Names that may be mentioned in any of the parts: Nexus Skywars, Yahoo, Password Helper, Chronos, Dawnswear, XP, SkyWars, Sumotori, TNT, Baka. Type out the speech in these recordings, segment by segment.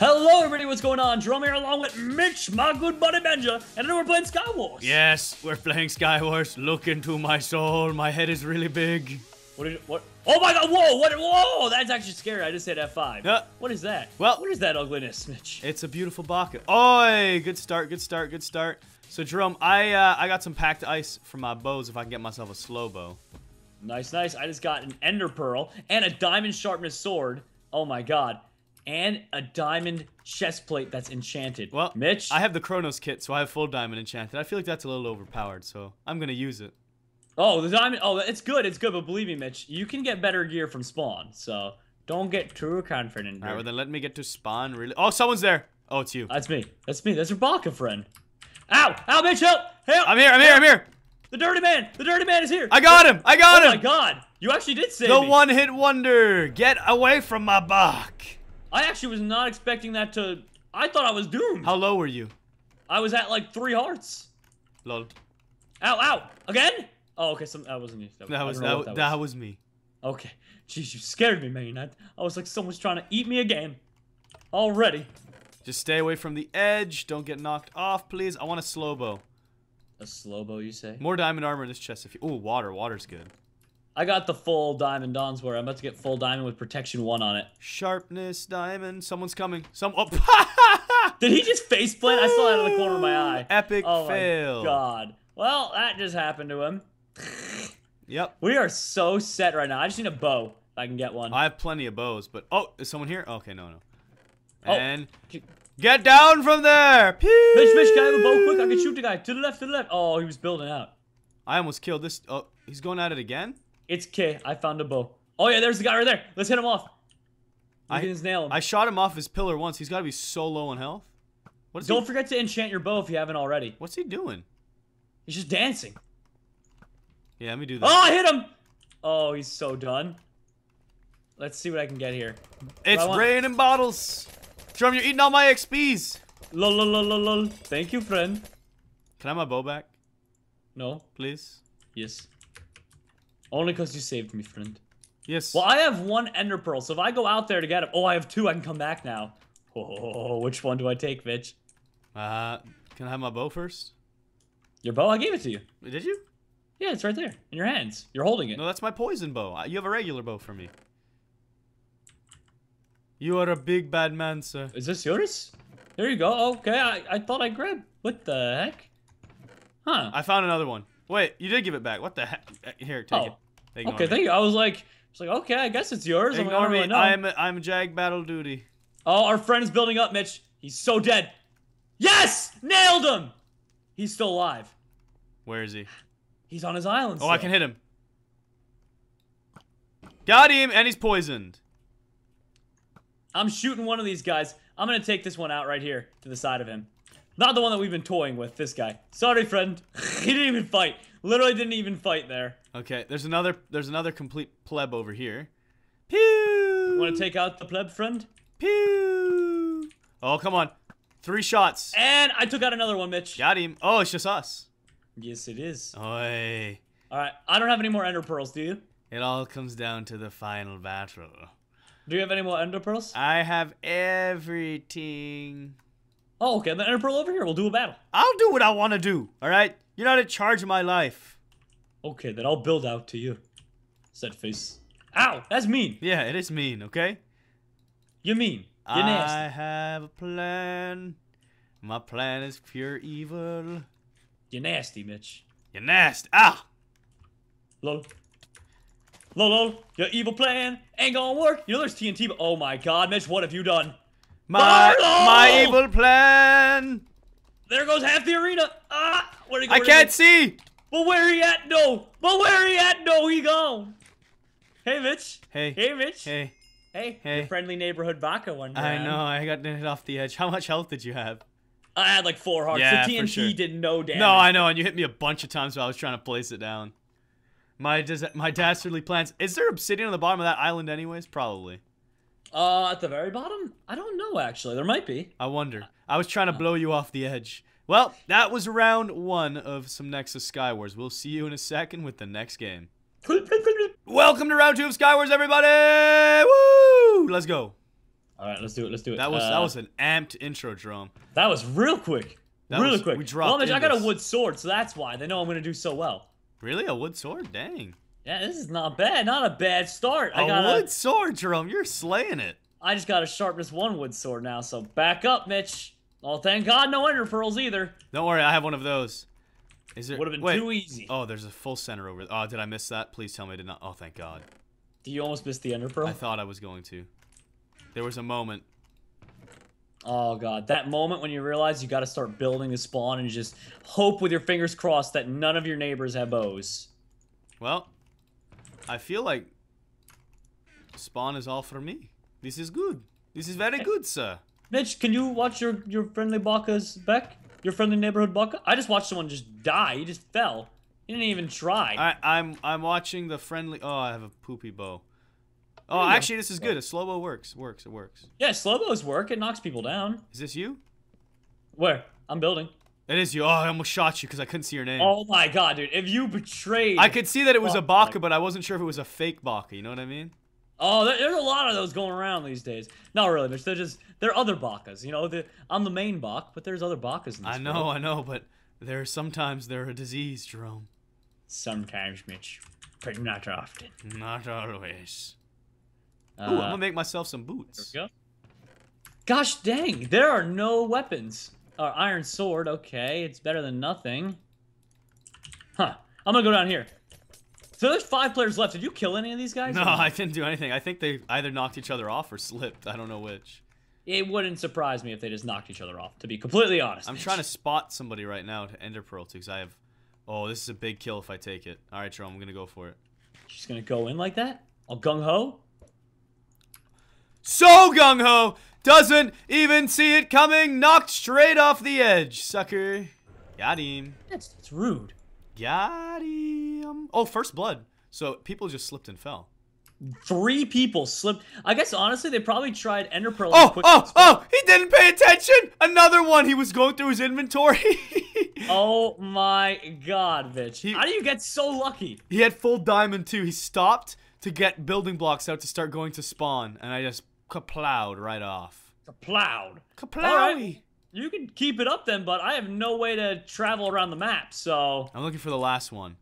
Hello everybody, what's going on? Jerome here along with Mitch, my good buddy Benja, and today we're playing SkyWars. Yes, we're playing SkyWars. Look into my soul, my head is really big. What? Oh my god, whoa, what? Whoa, that's actually scary. I just hit F5. What is that? Well, what is that ugliness, Mitch? It's a beautiful baka. Oi, good start, good start, good start. So Jerome, I got some packed ice for my bows if I can get myself a slow bow. Nice, nice. I just got an ender pearl and a diamond sharpness sword. Oh my god. And a diamond chest plate that's enchanted. Well, Mitch, I have the Chronos kit, so I have full diamond enchanted. I feel like that's a little overpowered, so I'm gonna use it. Oh, the diamond. Oh, it's good, but believe me, Mitch, you can get better gear from spawn, so don't get too confident. All right, well then let me get to spawn. Really? Oh, someone's there. Oh, it's you. That's me. That's me. That's your baka friend. Ow! Ow, Mitch, help! Help! I'm here. I'm here. I'm here. The dirty man! The dirty man is here! I got him! I got him! Oh my god! You actually did save me! The one-hit wonder! Get away from my back! I actually was not expecting that to... I thought I was doomed! How low were you? I was at like 3 hearts. Lol. Ow, ow! Again? Oh, okay, that wasn't you. That was me. Okay. Jeez, you scared me, man. I was like someone's trying to eat me again. Already. Just stay away from the edge. Don't get knocked off, please. I want a slow bow. A slow bow, you say? More diamond armor in this chest. If you... Ooh, water. Water's good. I got the full diamond Dawnswear. I'm about to get full diamond with protection 1 on it. Sharpness diamond. Someone's coming. Oh. Did he just faceplant? I saw it out of the corner of my eye. Epic fail. Oh my god. Well, that just happened to him. Yep. We are so set right now. I just need a bow if I can get one. I have plenty of bows, but... Oh, is someone here? Okay, no, no. And... Oh. Get down from there! Pew! Mitch, can I have a bow quick? I can shoot the guy. To the left, to the left. Oh, he was building out. I almost killed this. Oh, he's going at it again? It's K. I found a bow. Oh, yeah, there's the guy right there. Let's hit him off. I can just nail him. I shot him off his pillar once. He's got to be so low on health. Don't forget to enchant your bow if you haven't already. What's he doing? He's just dancing. Yeah, let me do that. Oh, I hit him! Oh, he's so done. Let's see what I can get here. It's raining bottles. Jerome, you're eating all my XPs. Lol, lol, lol, lol, lol. Thank you, friend. Can I have my bow back? No. Please? Yes. Only because you saved me, friend. Yes. Well, I have 1 ender pearl, so if I go out there to get him... Oh, I have 2. I can come back now. Oh, which one do I take, bitch? Can I have my bow first? Your bow? I gave it to you. Did you? Yeah, it's right there. In your hands. You're holding it. No, that's my poison bow. You have a regular bow for me. You are a big bad man, sir. Is this yours? There you go. Okay, I thought I grabbed. What the heck? Huh. I found another one. Wait, you did give it back. What the heck? Here, take it. Ignore okay, me. Thank you. I was like, okay, I guess it's yours. Ignore me. Really I'm jag battle duty. Oh, our friend is building up, Mitch. He's so dead. Yes! Nailed him! He's still alive. Where is he? He's on his island. Oh, still. I can hit him. Got him, and he's poisoned. I'm shooting one of these guys. I'm going to take this one out right here to the side of him. Not the one that we've been toying with, this guy. Sorry, friend. He didn't even fight. Literally didn't even fight there. Okay, there's another complete pleb over here. Pew! Want to take out the pleb, friend? Pew! Oh, come on. 3 shots. And I took out another one, Mitch. Got him. Oh, it's just us. Yes, it is. Oi. All right, I don't have any more ender pearls, do you? It all comes down to the final battle. Do you have any more ender pearls? I have everything. Oh, okay. The ender pearl over here. We'll do a battle. I'll do what I want to do. All right? You're not in charge of my life. Okay, then I'll build out to you. Said face. Ow! That's mean. Yeah, it is mean, okay? You're mean. You're nasty. I have a plan. My plan is pure evil. You're nasty, Mitch. You're nasty. Ow! Lol. Lol, your evil plan ain't gonna work. You know there's TNT, but oh my god, Mitch, what have you done? My evil plan. There goes half the arena. Ah, where'd he go? I can't see. But where he at? No. But where he at? No, he gone. Hey, Mitch. Hey. Hey, Mitch. Hey. Hey. Hey. Your friendly neighborhood baka one. I know. I got hit off the edge. How much health did you have? I had like 4 hearts. Yeah, so TNT for sure. Did no damage. No, I know, and you hit me a bunch of times while I was trying to place it down. My dastardly plans. Is there obsidian on the bottom of that island anyways? Probably. At the very bottom? I don't know, actually. There might be. I wonder. I was trying to blow you off the edge. Well, that was round 1 of some Nexus Skywars. We'll see you in a second with the next game. Welcome to round 2 of Skywars, everybody! Woo! Let's go. All right, let's do it. Let's do it. That was an amped intro drum. That was real quick. Really quick. We dropped. Well, I got a wood sword, so that's why they know I'm gonna do so well. Really, a wood sword? Dang. Yeah, this is not bad. Not a bad start. I got a wood sword drum. You're slaying it. I just got to sharpness 1 wood sword now. So back up, Mitch. Oh, thank God, no ender pearls either. Don't worry, I have one of those. Is there? Would have been too easy. Oh, there's a full center over there. Oh, did I miss that? Please tell me I did not. Oh, thank God. Did you almost miss the ender pearl? I thought I was going to. There was a moment. Oh, God. That moment when you realize you got to start building a spawn and just hope with your fingers crossed that none of your neighbors have bows. Well, I feel like spawn is all for me. This is good. This is very good, sir. Mitch, can you watch your friendly Baka's back? Your friendly neighborhood Baka? I just watched someone just die. He just fell. He didn't even try. I'm watching the friendly... Oh, I have a poopy bow. Oh, actually, this is good. A slow bow works. It works. Yeah, slow bows work. It knocks people down. Is this you? Where? I'm building. It is you. Oh, I almost shot you because I couldn't see your name. Oh, my God, dude. If you betrayed... I could see that it was a Baka, but I wasn't sure if it was a fake Baka. You know what I mean? Oh, there's a lot of those going around these days. Not really, Mitch. There are other Bakas. You know, I'm the main Bak, but there's other Bakas in this world. I know, but sometimes they're a disease, Jerome. Sometimes, Mitch, but not often. Not always. Ooh, I'm gonna make myself some boots. There we go. Gosh dang, there are no weapons. Iron sword, okay, it's better than nothing. Huh, I'm gonna go down here. So there's 5 players left. Did you kill any of these guys? No, I didn't do anything. I think they either knocked each other off or slipped. I don't know which. It wouldn't surprise me if they just knocked each other off, to be completely honest. I'm trying to spot somebody right now to ender pearl, too, because I have... Oh, this is a big kill if I take it. All right, Jerome, I'm going to go for it. She's going to go in like that? All gung-ho? So gung-ho! Doesn't even see it coming. Knocked straight off the edge, sucker. Got him. That's rude. Got him. Oh, first blood. So people just slipped and fell. 3 people slipped. I guess, honestly, they probably tried ender pearl. Oh, he didn't pay attention. Another one. He was going through his inventory. Oh, my God, bitch. How do you get so lucky? He had full diamond, too. He stopped to get building blocks out to start going to spawn. And I just kaplowed right off. Kaplowed. Kaplowy. You can keep it up then, but I have no way to travel around the map, so... I'm looking for the last one.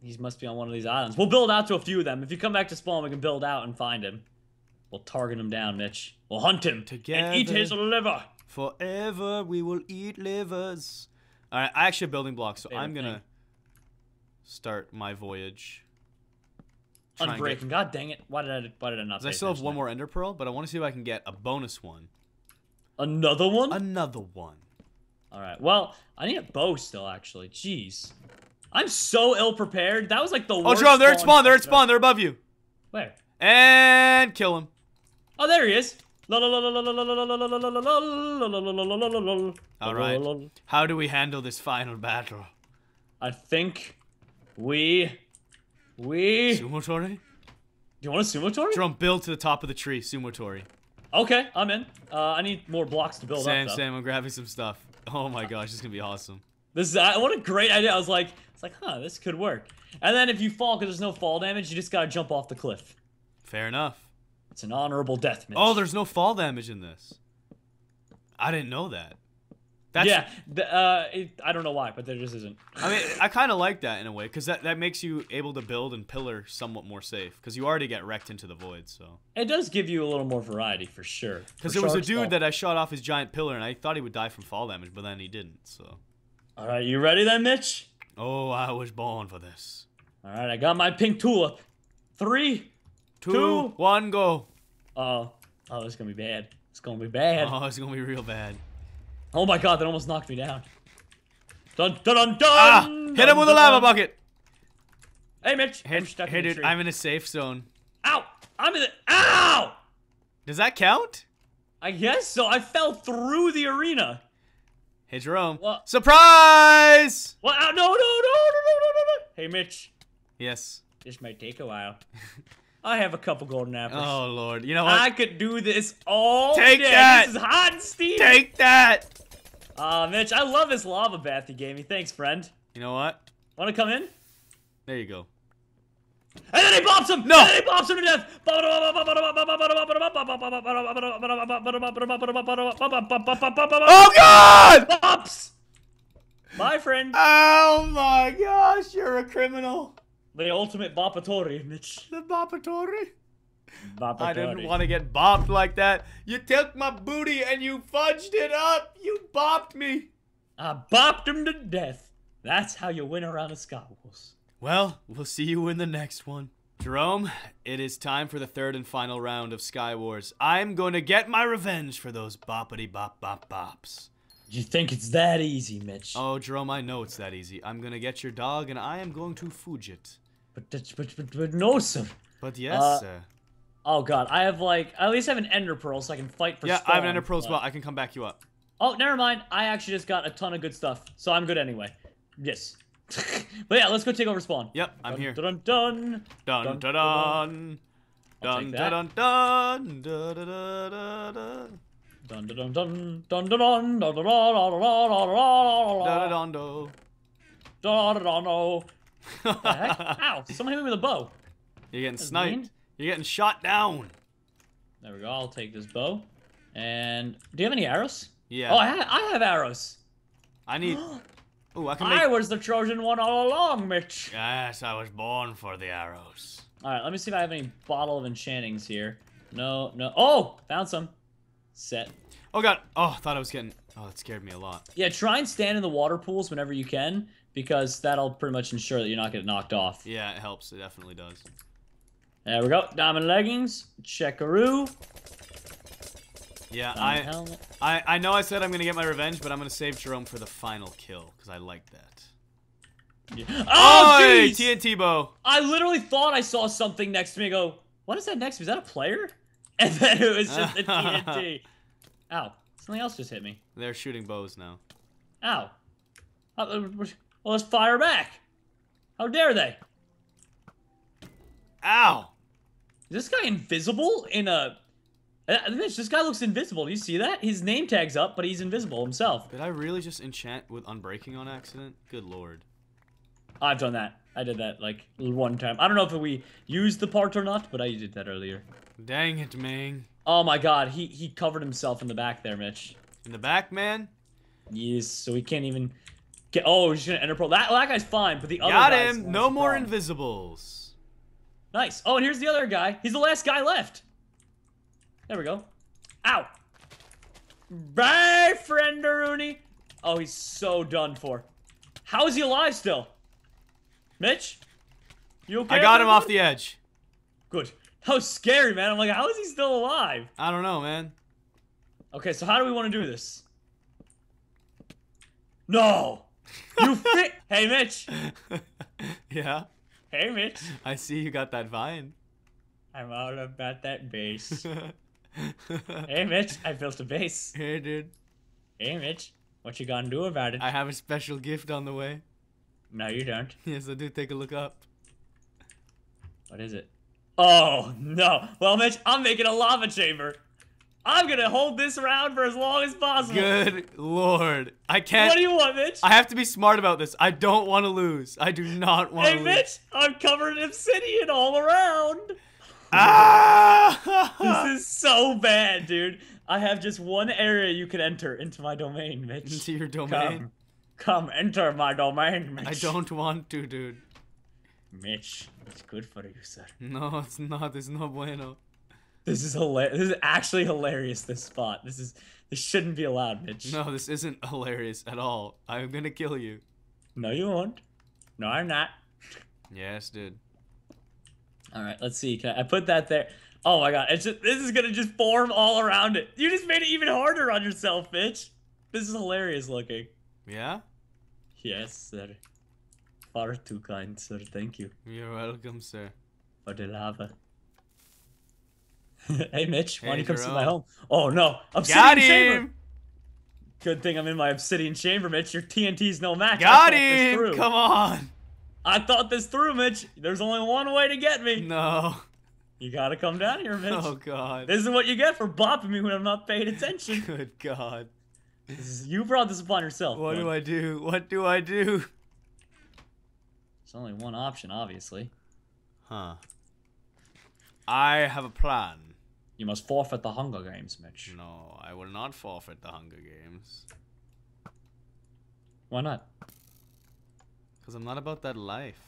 He must be on one of these islands. We'll build out to a few of them. If you come back to spawn, we can build out and find him. We'll target him down, Mitch. We'll hunt him together and eat his liver. Forever we will eat livers. All right, I actually have building blocks, so I'm going to start my voyage. Unbreaking. God dang it. Why did I not pay attention? I still have one more ender pearl, but I want to see if I can get a bonus one. Another one? Another one. All right. Well, I need a bow still, actually. Jeez. I'm so ill-prepared. That was like the worst. Oh, Jerome, they're at spawn. They're at spawn. They're above you. Where? And kill him. Oh, there he is. All right. How do we handle this final battle? I think we... Sumotori? Do you want a Sumotori? Jerome, build to the top of the tree. Sumotori. Okay, I'm in. I need more blocks to build up, though. Sam, I'm grabbing some stuff. Oh my gosh, this is gonna be awesome. This is, what a great idea. I was like, huh, this could work. And then if you fall, because there's no fall damage, you just gotta jump off the cliff. Fair enough. It's an honorable death, Mitch. Oh, there's no fall damage in this. I didn't know that. That's, yeah, I don't know why, but there just isn't. I mean, I kind of like that in a way, because that makes you able to build and pillar somewhat more safe, because you already get wrecked into the void, so. It does give you a little more variety, for sure. Because there was a dude that I shot off his giant pillar, and I thought he would die from fall damage, but then he didn't, so. All right, you ready then, Mitch? Oh, I was born for this. All right, I got my pink tulip. 3, 2, 1, go. Oh, this is going to be bad. It's going to be bad. Oh, it's going to be real bad. Oh my God, that almost knocked me down. Dun dun dun dun! Ah, hit him with a lava bucket! Hey Mitch, I'm stuck in the tree. I'm in a safe zone. Ow! I'm in the- Ow! Does that count? I guess so, I fell through the arena. Hey Jerome. What? Surprise! What? Ow, no. Hey Mitch. Yes? This might take a while. I have a couple golden apples. Oh Lord, you know what? I could do this all day. Take that! This is hot and steamy! Take that! Mitch, I love this lava bath you gave me. Thanks, friend. You know what? Want to come in? There you go. And then he bops him! No! And then he bops him to death! Oh god! Bops! My friend. Oh my gosh, you're a criminal. The ultimate boppatory, Mitch. The boppatory? I didn't want to get bopped like that. You took my booty and you fudged it up. You bopped me. I bopped him to death. That's how you win around the SkyWars. Well, we'll see you in the next one. Jerome, it is time for the third and final round of SkyWars. I'm going to get my revenge for those boppity bop bop bops. You think it's that easy, Mitch? Oh, Jerome, I know it's that easy. I'm going to get your dog and I am going to fudge it. But no, sir. But yes, sir. Oh god, I have like, I at least have an ender pearl so I can fight for spawn. I have an ender pearl as well, I can come back you up. Oh, never mind, I actually just got a ton of good stuff, so I'm good anyway. Yes. But yeah, let's go take over spawn. Yep, I'm here. Dun-dun-dun. Dun-dun-dun. Dun-dun-dun-dun. Dun-dun-dun-dun. Dun-dun-dun-dun. Dun-dun-dun. Dun-dun-dun-dun. Dun-dun-dun-dun. What the heck? Ow, someone hit me with a bow. You're getting sniped. You're getting shot down. There we go. I'll take this bow. And do you have any arrows? Yeah. Oh, I have arrows. I need. Oh, I can. I was the Trojan one all along, Mitch. Yes, I was born for the arrows. All right, let me see if I have any bottle of enchantings here. No, no. Oh, found some. Set. Oh god. Oh, thought I was getting. Oh, that scared me a lot. Yeah, try and stand in the water pools whenever you can, because that'll pretty much ensure that you're not getting knocked off. Yeah, it helps. It definitely does. There we go. Diamond leggings. Checkaroo. Yeah, I know I said I'm going to get my revenge, but I'm going to save Jerome for the final kill, because I like that. Yeah. Oh, jeez! TNT bow. I literally thought I saw something next to me. I go, what is that next to me? Is that a player? And then it was just a TNT. Ow. Something else just hit me. They're shooting bows now. Ow. Well, let's fire back. How dare they? Ow. Is this guy invisible in a... Mitch, this guy looks invisible. Do you see that? His name tag's up, but he's invisible himself. Did I really just enchant with Unbreaking on accident? Good lord. I've done that. I did that, like, one time. I don't know if we used the part or not, but I did that earlier. Dang it, man. Oh, my God. He covered himself in the back there, Mitch. In the back, man? Yes, so he can't even get... Oh, he's going to enter pro. That guy's fine, but the other guy... Got him. No more invisibles. Nice. Oh, and here's the other guy. He's the last guy left. There we go. Ow. Bye, friendaroonie. Oh, he's so done for. How is he alive still? Mitch? You okay? I got him off the edge. Good. That was scary, man. I'm like, how is he still alive? I don't know, man. Okay, so how do we want to do this? No. You fit. Hey, Mitch. Yeah? Hey, Mitch. I see you got that vine. I'm all about that base. Hey, Mitch. I built a base. Hey, dude. Hey, Mitch. What you gonna do about it? I have a special gift on the way. No, you don't. Yes, I do. Take a look up. What is it? Oh, no. Well, Mitch, I'm making a lava chamber. I'm gonna hold this around for as long as possible. Good lord. I can't. What do you want, Mitch? I have to be smart about this. I don't want to lose. I do not want to lose. Hey, Mitch, I'm covered in obsidian all around. Ah! This is so bad, dude. I have just one area you can enter into my domain, Mitch. Into your domain? Come enter my domain, Mitch. I don't want to, dude. Mitch, it's good for you, sir. No, it's not. It's no bueno. This is hilarious. This is actually hilarious, this spot. This shouldn't be allowed, Mitch. No, this isn't hilarious at all. I'm gonna kill you. No, you won't. No, I'm not. Yes, dude. Alright, let's see. Can I put that there? Oh my god, it's just, this is gonna just form all around it. You just made it even harder on yourself, Mitch. This is hilarious looking. Yeah? Yes, sir. Far too kind, sir. Thank you. You're welcome, sir. For the lava. Hey, Mitch, why don't you come to my home? Oh, no. Obsidian chamber. Good thing I'm in my obsidian chamber, Mitch. Your TNT's no match. Got him. Come on. I thought this through, Mitch. There's only one way to get me. No. You got to come down here, Mitch. Oh, God. This is what you get for bopping me when I'm not paying attention. Good God. You brought this upon yourself. What do I do? What do I do? There's only one option, obviously. Huh. I have a plan. You must forfeit the Hunger Games, Mitch. No, I will not forfeit the Hunger Games. Why not? Because I'm not about that life.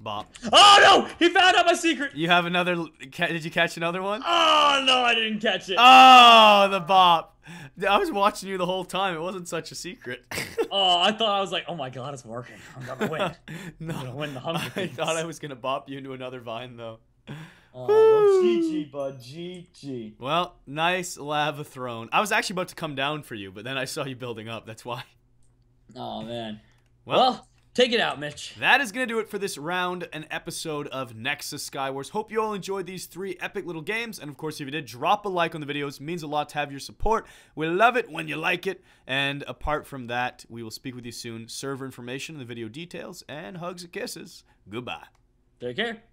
Bop. Oh no! He found out my secret! You have another... Did you catch another one? Oh no, I didn't catch it. Oh, the bop. I was watching you the whole time. It wasn't such a secret. Oh, I thought I was like, oh my god, it's working. I'm gonna win. No, I'm gonna win the Hunger Games. I thought I was gonna bop you into another vine, though. Oh, GG, bud. GG. Well, nice lava throne. I was actually about to come down for you, but then I saw you building up. That's why. Oh, man. Well, take it out, Mitch. That is going to do it for this round and episode of Nexus Skywars. Hope you all enjoyed these three epic little games. And, of course, if you did, drop a like on the videos. It means a lot to have your support. We love it when you like it. And apart from that, we will speak with you soon. Server information in the video details and hugs and kisses. Goodbye. Take care.